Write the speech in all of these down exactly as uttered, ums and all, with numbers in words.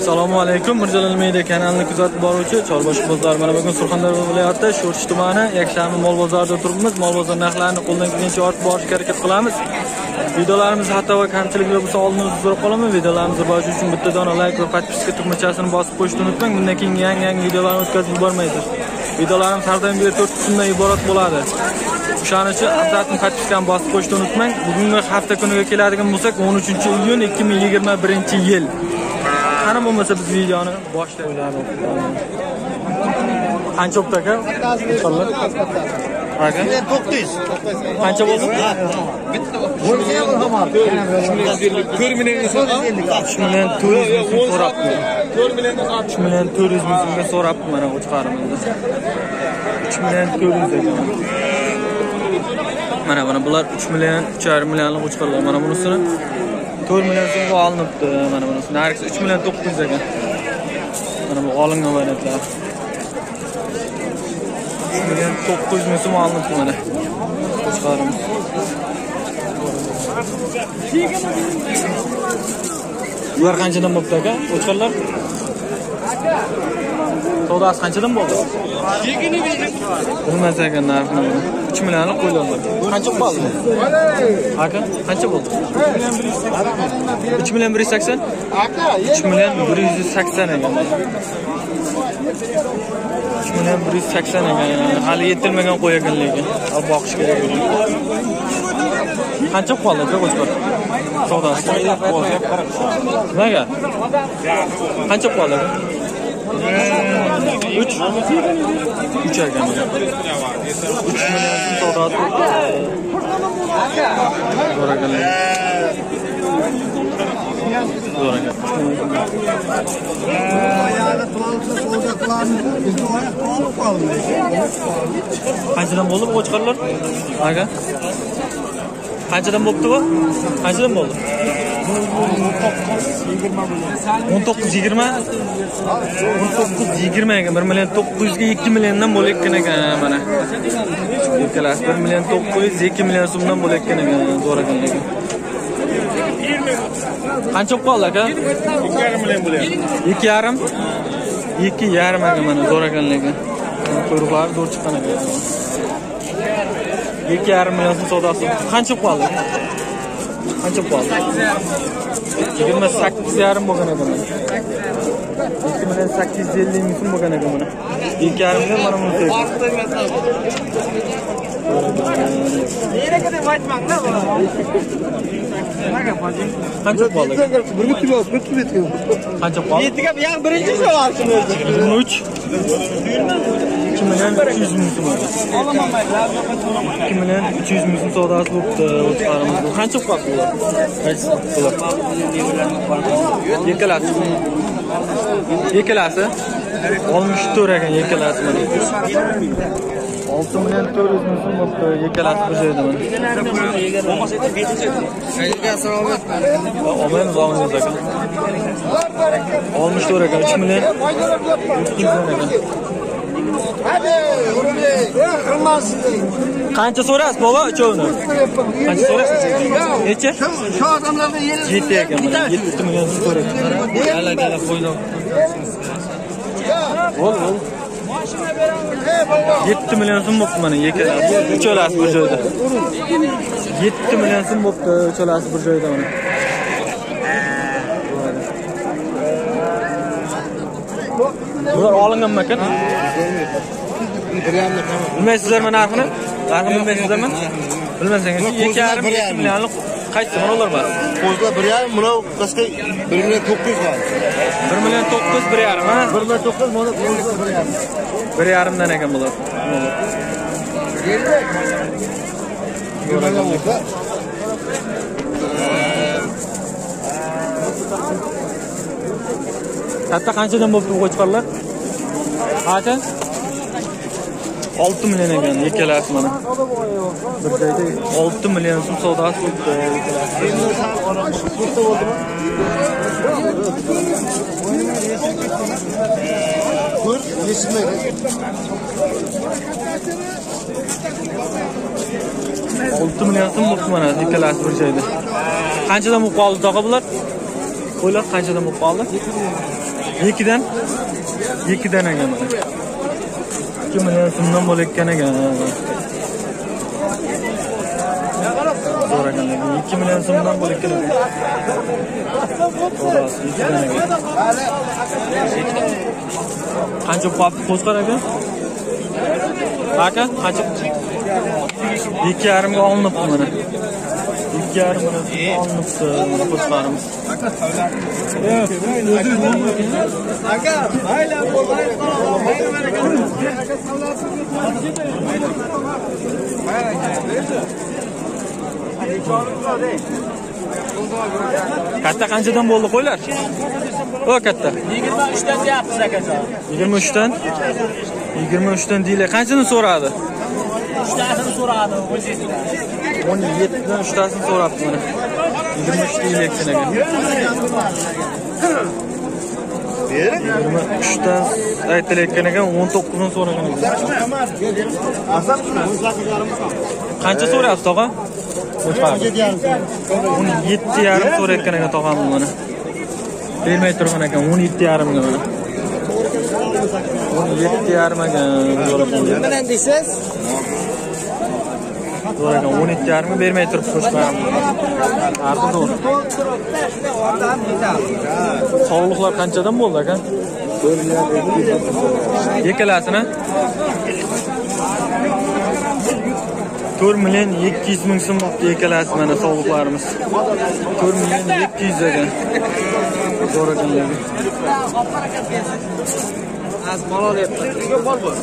Assalomu alaykum. Mirjalol Media kanalini kuzatib boruvchi chorboshbozlar, mana bugun Surxondaryo viloyatida Sho'rchi tumani Yakshanba mol bozorida turibmiz. Mol bozor narxlarini qo'ldan kelgancha ortib borishga harakat qilamiz. Videolarimiz hatto va kamchiliklar bo'lsa oldingizga so'rab qolaman. Videolarimizni borish uchun bitta dona like va podpiska tugmachasini bosib qo'yishni unutmang. Bundan keyin yangi-yangi videolarni o'tkazib bormaysiz. Videolarimiz har doim to'rt qismdan iborat bo'ladi. O'shaning uchun abdatni podpiskani bosib qo'yishni unutmang. Bugungi hafta kuniga keladigan bo'lsak, o'n uchinchi iyun ikki ming yigirma birinchi yil. Qani bo'lmasa biz videoni boshlaymiz. Qancha o'ptaka? Inshaalloh. Aka. to'qqiz yuz. Qancha bo'ldi? Bitta to'rt million to'rt yuz mingga so'rabdi mana o'chqarimizda. uch million to'rt yuz. Mana bana bular uch million uch yarim millionlik uçqarlar. Mana bunisini to'rt million so'mga olinibdi. Mana bunisi narxi uch million to'qqiz yuz ekan. Mana bu olingan variantlar. uch million to'qqiz yuz ming so'm olinibdi mana. Uçqarimiz. Ular qanchadan bo'libdi aka? Uçqarlar? Savdosi qanchadan bo'ldi? Bilmasa ekan narxini. uch millionlik qo'yiladi. Qancha qoldi? Aka, qancha bo'ldi? uch million bir yuz sakson. Aka, uch million bir yuz sakson ekan. uch million bir yuz sakson ekan. Hali yetilmagan qo'y ekanligi. Al boqish kerak edi. Qancha qoldi aka o'zbek? Savdosi qirq. Nega? Qancha qoldi? uch uch ekan. uch million so'radi. So'raganlar. So'ragan. Ayala to'liq so'rada qilamiz. Bizni oyoq to'liq qoldi. Qanchadan bo'ldi bu qo'chqarlar? Aka. Qanchadan bo'libdi bu? Qanchadan bo'ldi? o'n to'qqiz yigirma ekan. bir million to'qqiz yuzga ikki milliondan bo'layotgan ekan mana. Ikkalasi bir million to'qqiz yuz ikki million so'mdan bo'layotgan ekan. To'g'ri ekan lekin. Qancha qoldi aka? ikki yarim million bo'lyapti. ikki yarim ikki yarim ekan mana. To'g'ri ekan lekin. Quyruqlari to'g'ri chiqqan ekan. ikki yarim million so'm savdosi. Qancha qoldi? Qancha bo'ldi? yigirma sakkiz yarim bo'lgan ekan. ikki million sakkiz yuz ellik ming so'm bo'lgan ekan mana. ikki yarim million mana bunday. Nerekadan aytmangda bular. Qancha bo'ldi? bir million bir yuz ming. Qancha bo'ldi? Yetiga yangi birinchi so'rar shuni o'zi. ikki million uch yuz ming so'm. ikki million uch yuz ming so'm savdosi bo'libdi o'zqarimiz. Qancha qoldi ular? Yekkalasi. Yekkalasi oltmish to'rt ekan yekkalasi mana. olti million to'rt yuz ming so'm bo'libdi yekkalasi bir joyda mana. Bo'lmasa besh yuz ming. Salomat bo'linglar. Omadingiz og'zingizda ekan. oltmish to'rt ekan uch million. Hadi, o'rniga qilmasding. Qancha so'rasiz bova uchovni? Qancha so'rasiz? Necha? Shu odamlardan yetti ekan. yetti million so'raydi. Gala-gala qo'ydim. Bo'l, bo'l. yetti million so'm bo'libdi mana yekalasi. Uchalasi bir joyda. yetti million so'm bo'libdi uchalasi bir joyda mana. Bular olinganmi ekan? Bilmaysizlarmi narxini? Narxini bilmaysizlarmi? Bilmasangiz ikki yarim millionlik qaysi mana ular bor? Qo'zlar bir yarim, buni qasqa bir million to'qqiz yuz qoldi. bir million to'qqiz yuz bir yarim ha? bir million to'qqiz yuz mana qo'zlar bir yarim. bir yarim dan ekan bular. Katta qanchadan bo'libdi qo'chqarlar? Qancha? olti million ekan ikkalasi mana. Bir joyda olti million so'm savdosi bo'libdi ikkalasi. Bitta bo'ldimi? Ko'r, yechilmaydi. olti million so'm bo'libdi mana ikkalasi bir joyda. Qanchadan bo'lib qoldi to'g'a bular? Ko'ylar qanchadan bo'lib qoldi? ikkidan ikkidan ekan mana. ikki million so'mdan bo'layotgan ekan. ikki million so'mdan bo'layotgan ekan. Qancha bo'lib qo'zqar aka? Aka qancha? ikki yarimga olinibdi mana. Yarım anlıktı postlarımız. Evet. Aga, hayla kolay kolay. Hayır merak etme. Aga savlasın. Hayır. Katta qanchadan bo'ldi qo'ylar? O katta. yigirma uchdan deyapsiz aka. yigirma uchdan? yigirma uchdan deylar. Qanchani so'radi? uchtasini so'radi o'zingizdan. o'n yetti dan uchtasini so'rabdi mana. yigirma uch deylik ekan. yigirma uchdan aytilayotgan ekan, o'n to'qqizini so'ragan ekan. Qancha so'rayapsiz tog'a? o'n yetti yarim so'rayotgan ekan tog'am mana. Bermay turgan ekan o'n yetti yarim ga mana. o'n yetti yarim ga so'rayapman. Nima deysiz? Doğru, o'n ikki yarim vermeye durup koşmayalım. Artık doğru. Soğuluklar kançadan mı oldu? Yıkılasına? to'rt million ikki yuz ming sum oldu yıkılasına soğuluklarımız. to'rt million ikki yuz ekan. Doğru kançadan. Az malol yaptı. Yok bol bol.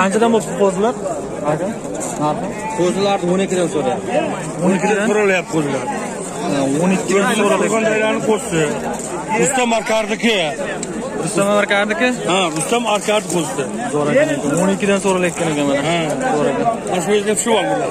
Qanchadan bo'ldi qo'zilar? Aka, narxi? Qo'zilar o'n ikkidan so'rayapti. o'n ikkidan so'ralyapti qo'zilar. o'n ikkidan so'ralganlarning qo'zisi. Rustam Arkarniki. Rustam Arkarniki? Ha, Rustam Arkarn qo'zisi. Zo'r ekan. o'n ikkidan so'ralayotgan ekan mana. Ha, zo'r ekan. Ashulga tushib olganlar.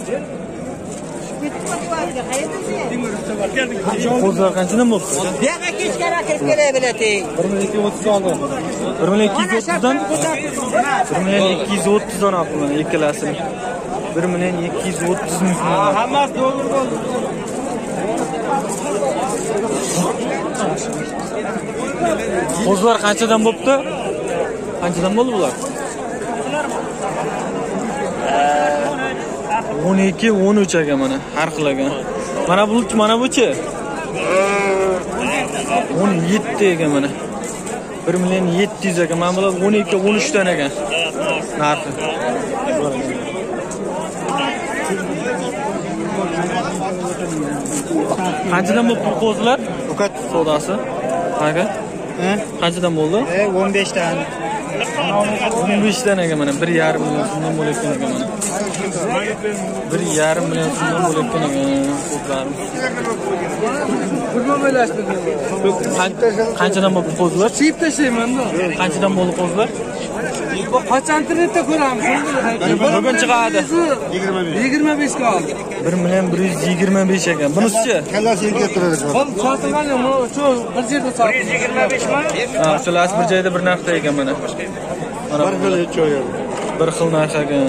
Qo'zlar qanchadan bo'ldi? Yana kechkara kechkara bilating. bir ming ikki yuz o'ttiz oldi. bir ming ikki yuz o'ttizdan bir ming ikki yuz o'ttizdan oldim ikkalasini. bir ming ikki yuz o'ttiz ming. Ha, hammasi to'g'ri bo'ldi. Qo'zlar qanchadan bo'pti? Qanchadan bo'ldi bular? o'n ikki o'n uch aga mana har xilagan. Mana bu mana buchi. o'n yetti ekan mana. bir million yetti yuz ekan. Mana bular o'n ikki o'n uch dan ekan. Narxi. Qanchadan bo'ldi qo'zilar? Ukat savdosi. Qancha? Qanchadan bo'ldi? o'n beshdan. o'n beshdan ekan mana bir yarim million so'mdan bo'layotgan ekan mana. bir yarim million so'mdan bo'layotgan ekan qo'zlarimiz. Qurban bo'lashtirdim. Qanchadan bo'ldi qo'zlar? Chiyib tashlaymanda. Qanchadan bo'ldi qo'zlar? Qachon internetda ko'ramiz? Bugun chiqadi. yigirma besh ga oldi. bir million bir yuz yigirma besh ekan. Bunisi-chi? Kallasi yerga turadi. Sotib olgan shu bir joyda sotib. bir yuz yigirma besh mi? Ha, shularsi bir joyda bir narxda ekan mana. Bir xil joyi. Bir xil narx ekan.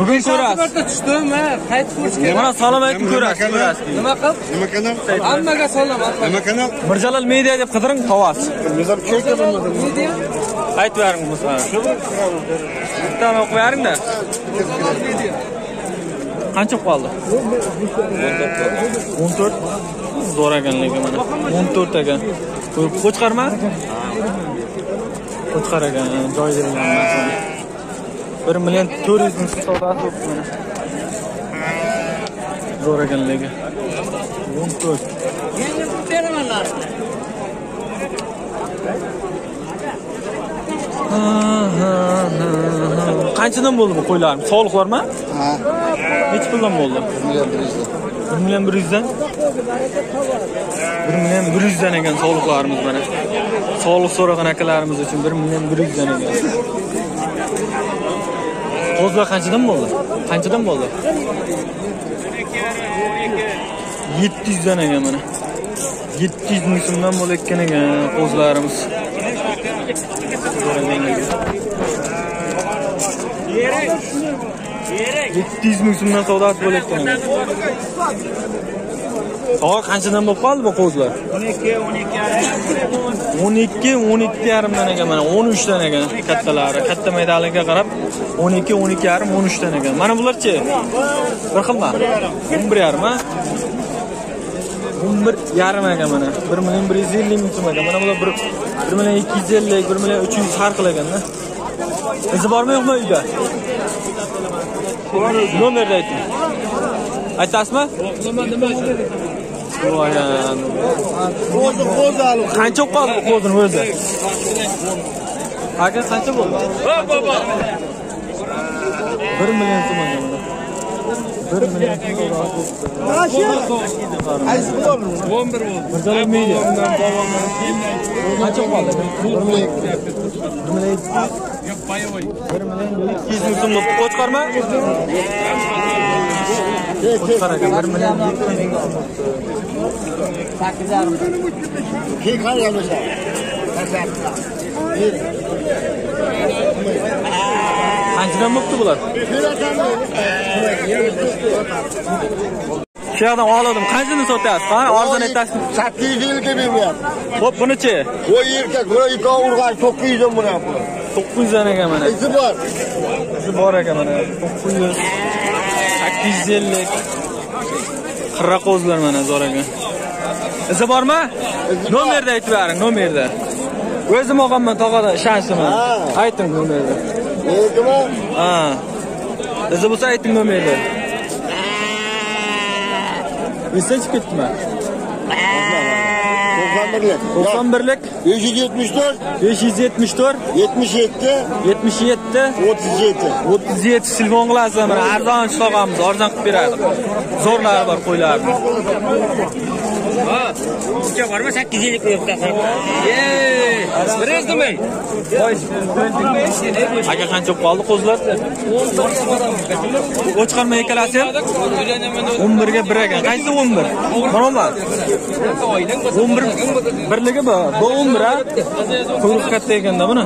Bugün so'rasiz. Birta tushdim, ha, qaytib ko'rish kerak. Mana salom aytib ko'rasiz, ko'rasiz. Nima qil? Nima kanal? Hammaga salom. Nima kanal? Mirjalol Media deb qidiring, topasiz. Mirjalol Media bo'lmadi. Aytib bering bo'lsa. Bittani o'qib beringda. Qancha qoldi? o'n to'rt. Zo'r ekanligi mana. o'n to'rt ekan. Qo'chqarmi? Qo'chqar ekan, joyida ekan. bir million to'rt yuz ming savdosi bo'ldi mana. Zo'r ekanligi. o'n to'rt. Yengil beramanlar. Qanchadan bo'ldi bu qo'ylar? Sovuqlarmi? Ha. Necha puldan bo'ldi? bir million bir yuz dan. bir milyon bir yuz denegan soliqlarimiz mana. Soliq so'ragan akalarimiz uchun bir milyon bir yuz denegan. Qo'zlar qanchadan bo'ldi? Qanchadan bo'ldi? yetti yuz denegan mana. yetti yuz mingdan bo'layotgan ekan qo'zlarimiz. yetti yuz mingdan savdosi bo'layotgan ekan. Sog' qanchadan bo'lib qoldi bu qo'zlar? o'n ikki, o'n ikki yarim denegan mana, o'n uch denegan kattalari, katta maydaliga qarab o'n ikki, o'n ikki yarim, o'n uch denegan. Mana bularchi? Bir xilmi? o'n bir yarim ha? o'n bir yarim ekan mana. bir milyon bir yuz ellik ming so'm ekan. Mana bular bir milyon ikki yuz ellik, bir milyon uch yuz farq qilganda. Izi bormi yo'qmi uyda? Nomerni ayting. Aytasizmi? Voy ana. Qo'zi qo'zi olib. Qancha qoldi qo'zining o'zi? Aka qancha bo'ldi? bir milyon so'm ekan. Mirjalol Media. Qancha qoldi? bir milyon ikki yuz ming so'm qo'chqormi? Qo'chqor aka bir milyon yetti yuz ming so'm. sakkiz yarim. Kekar yozsa. Qanchadan bo'pti bular? Şuradan ağladım. Kaçını satıyorsun? Arzdan etmezsin. sakkiz yuz ellik bilmiyorum. Hop bunu çe. O yerken burayı yıkan urgan dokuz yüz bunu yapıyor. dokuz yüz ne kadar? İzi var. İzi var ne kadar? dokuz yüz, sakkiz yüz ellik. Kırra kozlar bana zor ne kadar? İzi var mı? Nomer'de itibarın, nomer'de. Özüm oğamdan tağada şansım. Aytın nomer'de. Öldü mü? Haa. İzi bulsa aytın nomer'de. Neyse çık etme. doksan birlik. beş yüz yetmiş dört, beş yüz yetmiş dört, yetmiş yedi, yetmiş yedi, otuz yedi, otuz yedi silvon lazım. Arzon shlog'amiz, arzon qilib beradi. Zo'rlari bor qo'ylarni. Ha, sizga bormi sakkiz yuz ellik qo'yibdi axir. Ey, birinchimi? Voy, aka qancha qoldi qo'zlar? O'chqarma ikkalasi ham o'n birga bir ekan. Qaysi o'n bir? Marhamat. o'n bir birligi bu. Bu o'n bir ha. Quyruq katta ekanda buni.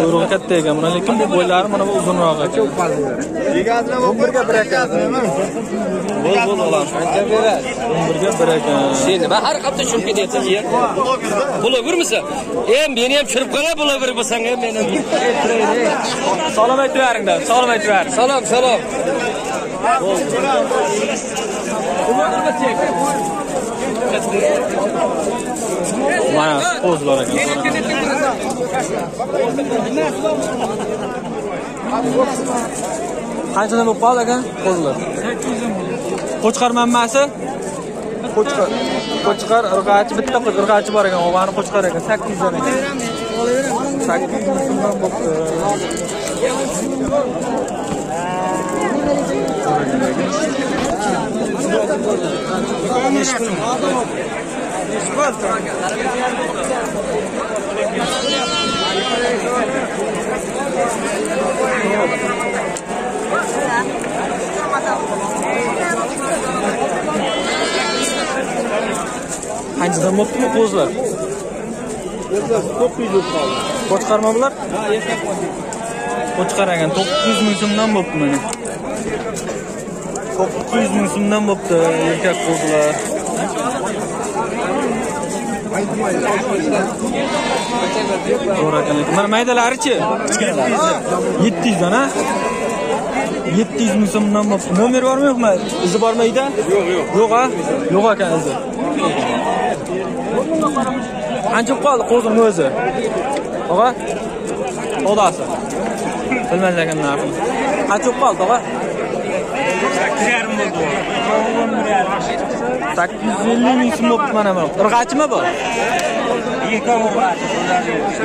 Quyruq katta ekan, mana lekin bu bo'ylari mana bu uzunroq ekan. o'n birga bir ekan. Bo'l bo'lar. Qancha beradi? o'n birga bir ekan. Seni men har hafta tushib ketyapsan yer. Bo'lavermasa, em meni ham chirib qala bo'laver bo'lsang ham meni. Salom aytvaringda. Salom aytvar. Salom, salom. Mana qo'zlar ekan. Qanchadan bo'lib qoldi ekan qo'zlar? Qo'chqor mammasi? Qo'chqor. Qo'chqor irg'achi, bitta qo'z irg'achi bor ekan. O'g'ani qo'chqor ekan. sakkiz yuz dan ekan. sakkiz yuz mingdan bo'pti. Qanchadan bo'pti bu qo'zlar? dokuz yüz qoldi. Qo'chqarma bular? Ha, erkak qo'chqar ekan. dokuz yüz ming so'mdan bo'pti mana. dokuz yüz ming so'mdan bo'pti erkak qo'zlar. Mana maydalarichi? yetti yüz dan ha? yetti yüz ming so'mdan bo'pti. Nomer bormi yo'qmi? Izi bormi uyda? Yo'q, yo'q. Yo'q ha? Yo'q ekan izi. Qancha qoldi qo'zining o'zi? Og'a? Tog'asi. Bilmas ekan narxi. Qancha qoldi, og'a? sakkiz yarim bo'ldi. sakkiz yuz ellik ming so'm bo'ldi mana bu. Irg'achimi bu?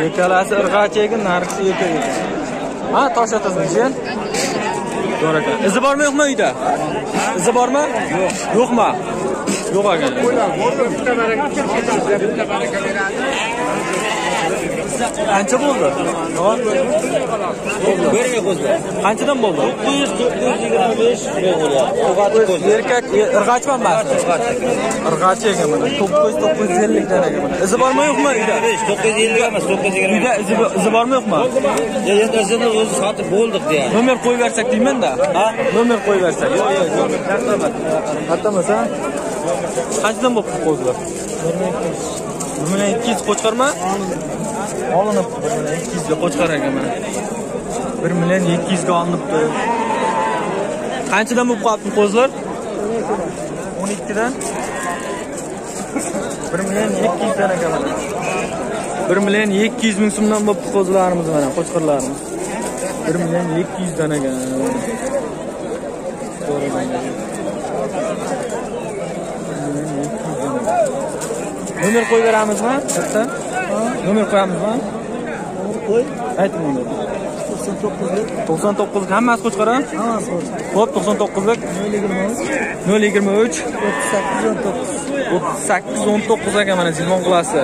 Ikkalasi irg'achi ekan, narxi yetti. Ha, tosh otasiz-chi? Zo'r ekan. Izi bormi yo'qmi uyda? Izi bormi? Yo'q. Yo'qmi? Anca buldu. Böyle kuzlar. Ancadan buldu. dokuz yüz dokuz yüz yirmi beş erkek ırgaç mı var? Irgaç yenge mi? dokuz yüz dokuz yüz elli tane gibi. İzi var mı yok mu? dokuz yüz elli ama dokuz yüz yirmi. Bir de izi var mı yok mu? Ya yetersiz oldu satıp bulduk diye. Numara koyversek değil mi de? Ha? Numara koyversek. Yok yok. Hatta mesela kaçtan buldu kuzlar? Bunun iki yüz koçkar mı? Alınıp bir milyon iki yüz koçkar ekan. bir milyon iki yüz alınıptı. Qanchadan bo'lib qoldi qo'zlar? on ikkidan. bir milyon iki yüz dan ekan. bir milyon iki yüz ming so'mdan bo'lib qo'zlarimiz mana qo'chqirlarimiz. bir milyon iki yüz dan ekan. Nomer qo'yib beramizmi? Bitta. Nomer qo'yamizmi? Qo'y. Ayting nomerni. doksan dokuzluk hammasi qo'chqara? Hammasi qo'chqara. Xo'p, doksan dokuzluk nol yigirma üç otuz sakkiz on dokuz ekan mana Zilmon qilasi.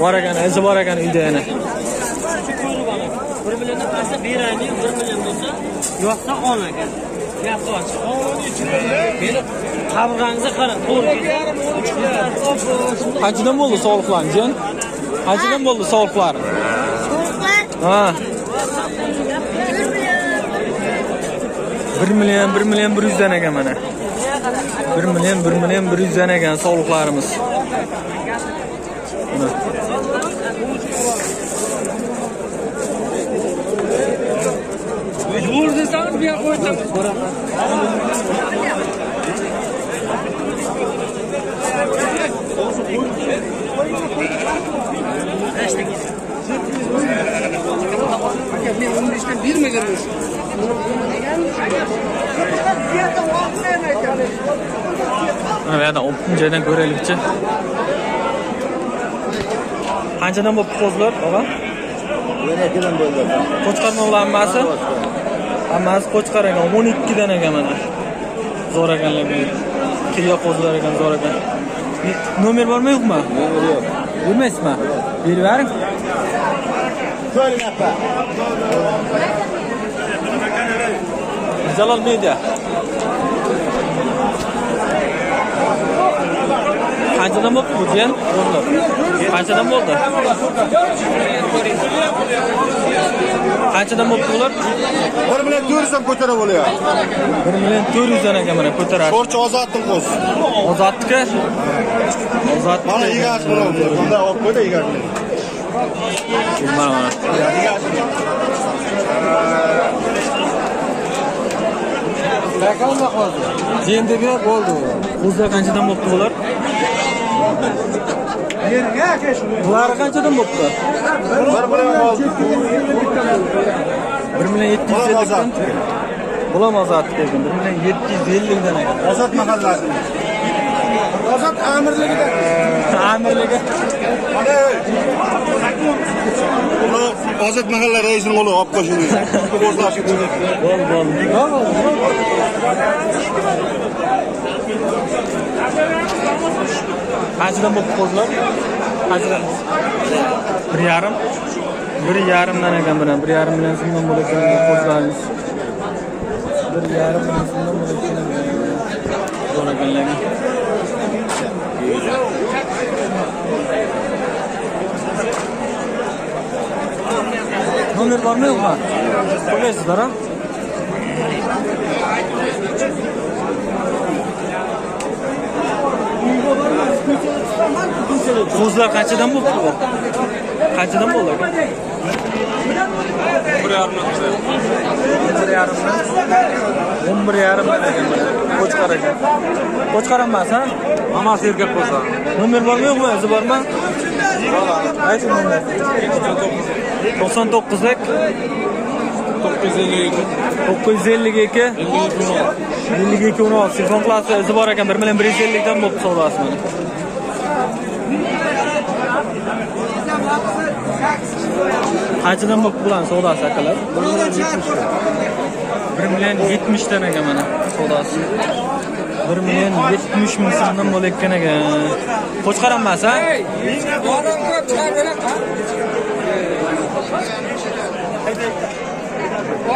Bor ekan, izi bor ekan uyda yana. bir milyondan qolsa beraylik, bir milyon bo'lsa yo'qsa qolmagan. Gap ochiq. Meni qabig'ingizga qarang, to'g'ri. Qanchadan bo'ldi soliqlaringiz? Qanchadan bo'ldi soliqlar? Ha. bir milyon bir milyon bir yuz dan ekan mana. bir milyon bir milyon bir yuz dan ekan soliqlarimiz. Evet, on binceden görelikçe. Hancadan bu pozlar baba? on ikkidan bo'ldi. Qo'chqarma ulanmasi? Hammasi qo'chqar ekan, on ikkidan ekan mana. Zo'r ekanlar bu. Qiya qo'zlar ekan, zo'r ekan. Nomer bormi yo'qmi? Nomer yo'q. Bilmaysizmi? Berib bering. Ko'ringapa. Mirjalol Media. Qanchadan bo'ldi bu jiyan? Qanchadan bo'ldi? Qanchadan bo'ldi ular? bir milyon dört yüz ham ko'tarib olyapti. bir milyon dört yüz dan ekan mana ko'taradi. Sho'rchi ozodning qo'z. Ozodniki? Ozod. Mana egasi bo'ladi. Bunda olib qo'yda egasi. Mana mana. Bakalma hozir. Jendiga bo'ldi. Qo'zlar qanchadan bo'ldi ular? Bular qanchadan bo'pti? bir milyon yedi yüz elli bulam ozodlik ekan. bir milyon yedi yüz elli dan ekan. Ozod mahallasi. Ozod amirligida. Amirligiga. Ozod mahalla raisini o'g'li olib qo'shing. Qo'zlashib bo'ldi. Bo'ldi, bo'ldi. Qanchadan bo'lib qo'zlar? Qanchadan? bir yarim. bir yarim dan ekan bilan. bir yarim bilan so'mdan bo'ladi qo'zlarimiz. bir yarim bilan so'mdan bo'ladi. Zo'raganlar. Nomer bormi yo'qmi? Qo'yaysizlar a? Qo'zlar qanchadan bo'ldi? Qanchadan bo'ldi? bir yarim dan ekan. Qo'chqar ekan. Qo'chqar emas, ha? Hammasi erkak qo'zlar. Nomer bormi yo'qmi? Izi bormi? Ayting nomer. doksan dokuzluk dokuz yüz elli iki elli iki on altı sezon klasi izi bor ekan. bir milyon bir yuz ellik dan bo'lib savdosi mana. Qanchadan bo'lib bulan savdosi akalar? bir milyon yetmiş dan ekan mana savdosi. bir milyon yetmish ming so'mdan bo'layotgan ekan. Qo'chqar emas, ha?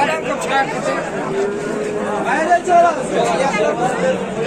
Odam ko'p chiqardi.